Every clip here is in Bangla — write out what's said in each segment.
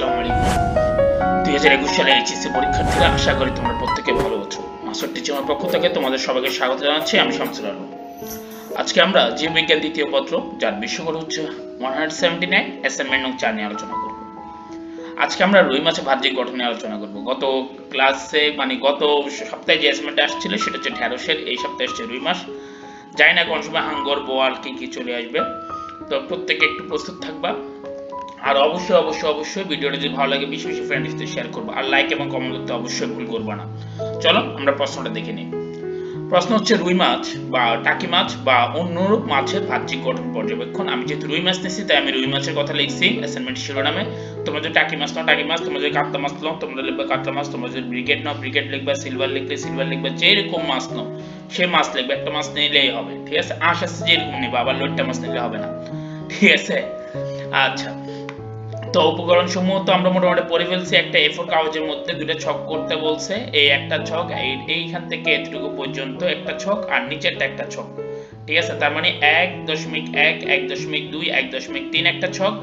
আসসালামু আলাইকুম। 2021 সালের এইচএসসি পরীক্ষার্থীরা, আশা করি তোমরা প্রত্যেকে ভালো আছো। মাস্টার টিচারের পক্ষ থেকে তোমাদের সবাইকে স্বাগত জানাচ্ছি। আমি শামসুল আলম। আজকে আমরা জীববিজ্ঞান দ্বিতীয় পত্র, যার বিষয়গুলো হচ্ছে 179 অ্যাসাইনমেন্ট নং 4 নিয়ে আলোচনা করব। আজকে আমরা রুই মাছের বাহ্যিক গঠন নিয়ে আলোচনা করব। গত ক্লাসে গত সপ্তাহে যে অ্যাসাইনমেন্টটা আসছিল সেটা হচ্ছে ঢ্যাঁড়সের, এই সপ্তাহে আসছে রুই মাছ। জানি না কোন সময় হাঙ্গর বোয়াল কি চলে আসবে, তো প্রত্যেকে একটু প্রস্তুত থাকবা। আর অবশ্যই ভিডিওটা যদি ভালো লাগে বেশি বেশি ফ্রেন্ডের সাথে শেয়ার করবো, আর লাইক এবং কমেন্ট করতে অবশ্যই ভুল করবো না। চলো আমরা প্রশ্নটা দেখে নিই। প্রশ্ন হচ্ছে রুই মাছ বা টাকি মাছ বা অন্যরূপ মাছের বাহ্যিক গঠন পর্যবেক্ষণ। আমি যেহেতু রুই মাছ নিয়েছি তাই আমি রুই মাছের কথা লিখছি অ্যাসাইনমেন্ট শিরোনামে। তোমরা যদি টাকি মাছ নাও টাকি মাছ, তোমরা যদি কাতলা মাছ নাও তোমরা লিখবে কাতলা মাছ, তোমরা যদি ব্রিগেড নাও ব্রিগেড লিখবে, সিলভার লিখলে সিলভার লিখবে, যেরকম মাছ নাও সেই মাছ লিখবে। একটা মাছ নিলেই হবে, ঠিক আছে? আশ আছে যেরকম নিবে, আবার লোটটা মাছ নিলে হবে না, ঠিক আছে? আচ্ছা, তো উপকরণ সমূহ তো আমরা মোটামুটি পড়ে ফেলছি। একটা A4 কাগজের মধ্যে দুটো ছক করতে বলছে, এই একটা ছক, এইখান থেকে এতটুকু পর্যন্ত একটা ছক, আর নিচেরটা একটা ছক, ঠিক আছে? তার মানে 1.1 1.2 1.3 একটা ছক,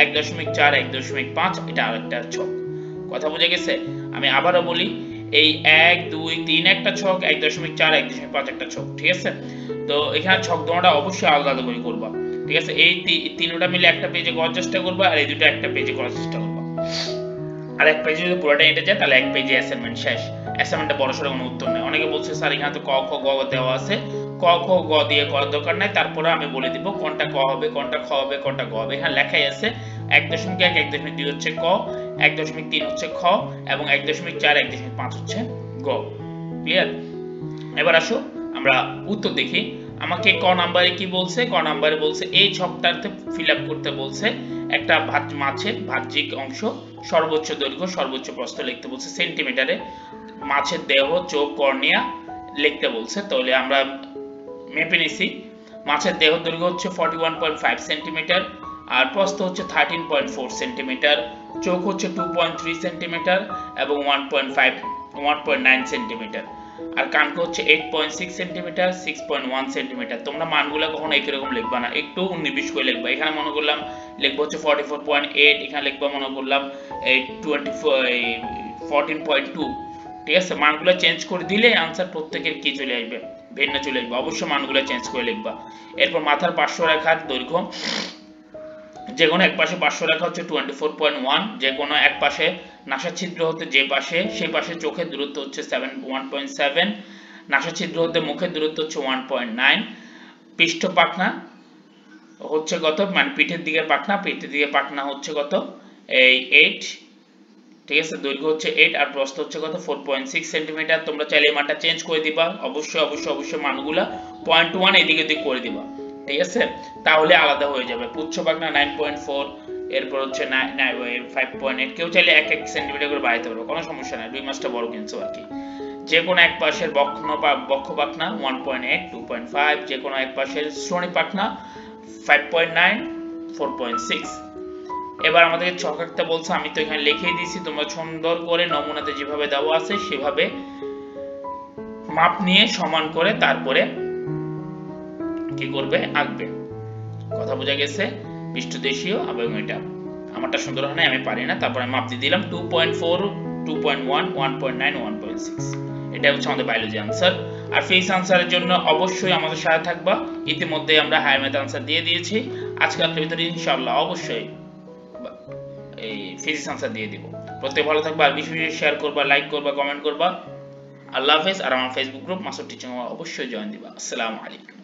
1.4 1.5 এটা আরেকটা ছক। কথা বুঝে গেছে? আমি আবারও বলি, এই 1 2 3 একটা ছক, 1.4 1.5 একটা ছক, ঠিক আছে? তো এখানে ছক দোটা অবশ্যই আলাদা করে করবা, ঠিক আছে? এই তিনটা মিলে একটা পেজে করার চেষ্টা করবা, আর এই দুটো একটা পেজে করার চেষ্টা করবা। আর এক পেজে যদি পুরোটা এঁটে যায় তাহলে এক পেজে অ্যাসাইনমেন্ট শেষ। অ্যাসাইনমেন্টটা বড়সড় কোনো উত্তর নেই। অনেকে বলছে স্যার এখানে তো ক খ গ দেওয়া আছে, ক খ গ দিয়ে করার দরকার নাই। তারপরে আমি বলে দিব কোনটা ক হবে কোনটা খ হবে কোনটা গ হবে। এখানে লেখাই আছে 1.1 1.2 হচ্ছে ক, 1.3 হচ্ছে খ, এবং 1.4 1.5 হচ্ছে গ। ক্লিয়ার? এবার আসো আমরা উত্তর দেখি। আমাকে ক নাম্বারে কি বলছে? ক নাম্বারে বলছে এই ছকটাতে ফিল আপ করতে বলছে একটা মাছের বাহ্যিক অংশ, সর্বোচ্চ দৈর্ঘ্য সর্বোচ্চ প্রস্থ লিখতে বলছে সেন্টিমিটারে, মাছের দেহ চোখ কর্নিয়া লিখতে বলছে। তাহলে আমরা মেপে নিছি, মাছের দেহ দৈর্ঘ্য হচ্ছে 41.5 সেন্টিমিটার, আর প্রস্থ হচ্ছে 13.4 সেন্টিমিটার, চোখ হচ্ছে 2.3 সেন্টিমিটার এবং 1.9 সেন্টিমিটার, আর কানকে হচ্ছে 8.6 সেন্টিমিটার 6.1 সেন্টিমিটার। তোমরা মানগুলো কখনো একই রকম লিখবা না, একটু 19-20 করে লিখবা। এখানে মনে করলাম লিখবো হচ্ছে 44.8, এখানে লিখবা মনে করলাম 14.2, ঠিক আছে? মানগুলো চেঞ্জ করে দিলে আনসার প্রত্যেকের কি চলে আসবে? ভিন্ন চলে আসবে। অবশ্যই মানগুলো চেঞ্জ করে লিখবা। এরপর মাথার পার্শ্ব রেখার দৈর্ঘ্য, যে কোনো এক পাশে পার্শ্ব রেখা হচ্ছে 24.1, যে কোনো এক পাশে নাসা ছিদ্র হতে যে পাশে সেই পাশে চোখের দূরত্ব হচ্ছে 1.7, নাসা ছিদ্র হতে মুখের দূরত্ব হচ্ছে 1.9, পৃষ্ঠ পাখনা হচ্ছে কত, পিঠের দিকে পাখনা, পিঠের দিকে পাখনা হচ্ছে কত, এই 8, ঠিক আছে? দৈর্ঘ্য হচ্ছে 8 আর প্রস্থ হচ্ছে কত 4.6 সেন্টিমিটার। তোমরা চাইলে মানটা চেঞ্জ করে দিবা, অবশ্যই মানগুলা 0.1 এদিকে দিক করে দিবা, ঠিক আছে? তাহলে আলাদা হয়ে যাবে। পুচ্ছ পাখনা 9.4, এরপর হচ্ছে 5.8, কেউ চাইলে 1 সেন্টিমিটার করে বাড়াইতে পারবে, কোনো সমস্যা নাই। দুই মাছটা বড় কিনছো আর কি। যে কোনো এক পাশের বক্ষ পাখনা 1.8 2.5, যে কোনো এক পাশের শ্রোণী পাখনা 5.9 4.6। এবার আমাদের ছক আঁকতে বলছে, আমি তো এখানে লিখেই দিয়েছি, তোমরা সুন্দর করে নমুনাতে যেভাবে দেওয়া আছে সেভাবে মাপ নিয়ে সমান করে তারপরে কি করবে, আঁকবে। কথা বোঝা গেছে? পৃষ্ঠদেশীয় এবং এটা আমারটা সুন্দর হয় না, আমি পারি না, তারপরে মাপ দিয়ে দিলাম 2.4 2.1 1.9 1.6। এটা হচ্ছে আমাদের বায়োলজি আনসার। আর ফিজিক্স আনসারের জন্য অবশ্যই আমাদের সাথে থাকবা। ইতিমধ্যে আমরা হায়ার ম্যাথ আনসার দিয়ে দিয়েছি, আজকে আপনার ভিতরে ইনশাআল্লাহ অবশ্যই এই ফিজিক্স আনসার দিয়ে দিব। প্রত্যেক ভালো থাকবা, আর বেশি বেশি শেয়ার করবা, লাইক করবা, কমেন্ট করবা। আল্লাহ হাফেজ। আর আমার ফেসবুক গ্রুপ মাস্টার টিচিং অবশ্যই জয়েন দিবা। আসসালামু আলাইকুম।